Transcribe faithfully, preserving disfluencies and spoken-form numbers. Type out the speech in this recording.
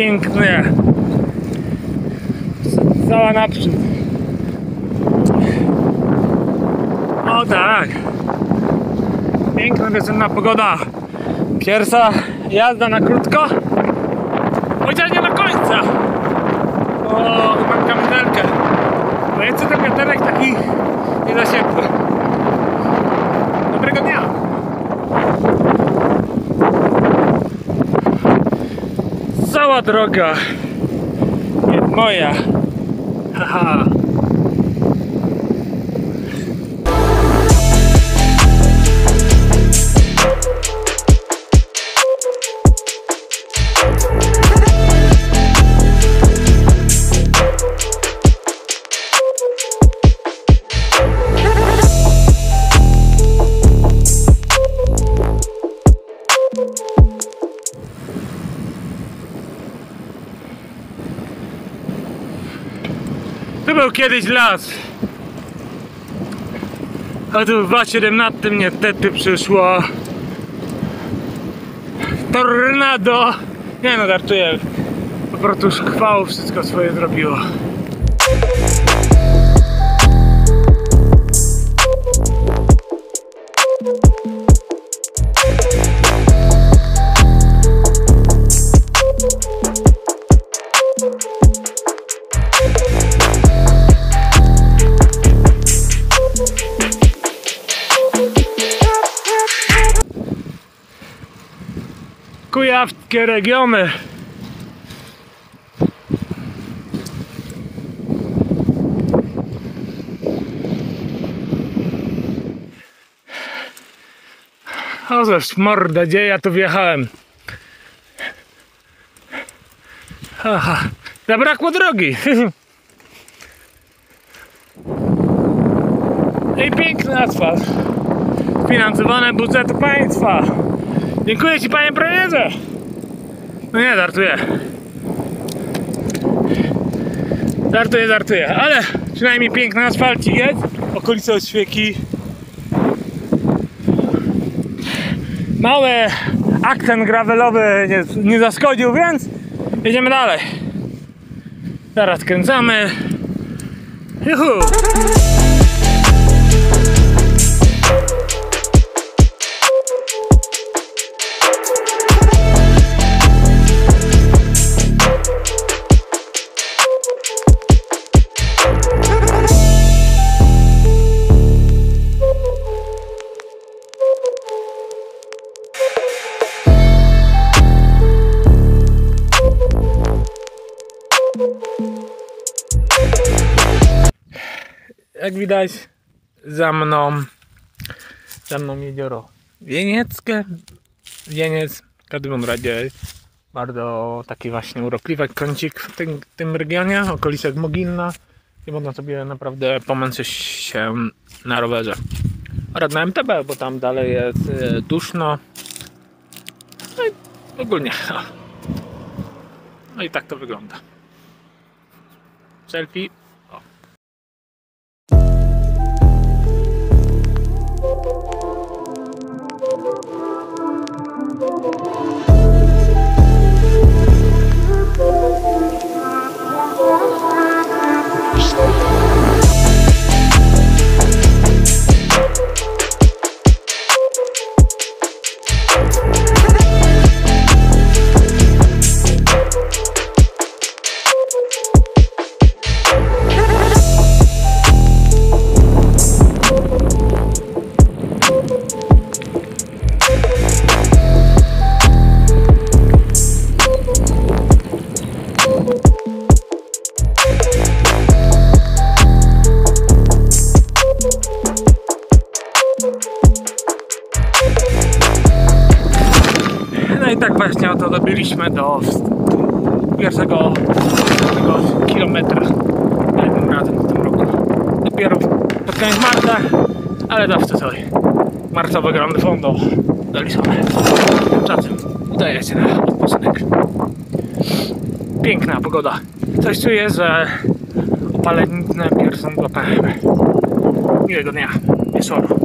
piękne. Cała naprzód. O tak. Piękna, wiosenna pogoda. Pierwsza jazda na krótko. Chociaż nie do końca. O, mam kamizelkę. No jeszcze ten wiaterek taki nie za ciepły. Dobrego dnia. Cała droga jest moja. Haha. Tu był kiedyś las, a tu w dwa tysiące siedemnastym niestety przyszło tornado. Nie no, żartuję, po prostu szkwało wszystko swoje zrobiło. Kujawskie regiony. O zaś morda, gdzie ja tu wjechałem? Aha, zabrakło drogi. I piękny asfalt. Finansowane budżetu państwa. Dziękuję Ci, Panie Premierze! No nie, żartuję. Żartuję, żartuję, ale przynajmniej piękny asfalt jest. Okolice Oświęki. Mały akcent gravelowy nie, nie zaszkodził, więc jedziemy dalej. Zaraz kręcamy. Juhu! Jak widać, za mną za mną jezioro Wienieckie. Wieniec w każdym razie bardzo taki właśnie urokliwy kącik w tym, tym regionie, okolicach Mogilna, i można sobie naprawdę pomęczyć się na rowerze oraz na M T B, bo tam dalej jest duszno. No i ogólnie no i tak to wygląda. Selfie. No i tak właśnie oto dobiliśmy do pierwszego kilometra jednym razem w tym roku. Dopiero pod koniec marca, ale zawsze coś. Marcowe Grande Fondo doliczone. Czasem udaje się na odpoczynek. Piękna pogoda. Coś czuję, że opalenizny pierwszą złapałem. Miłego dnia, wieczoru.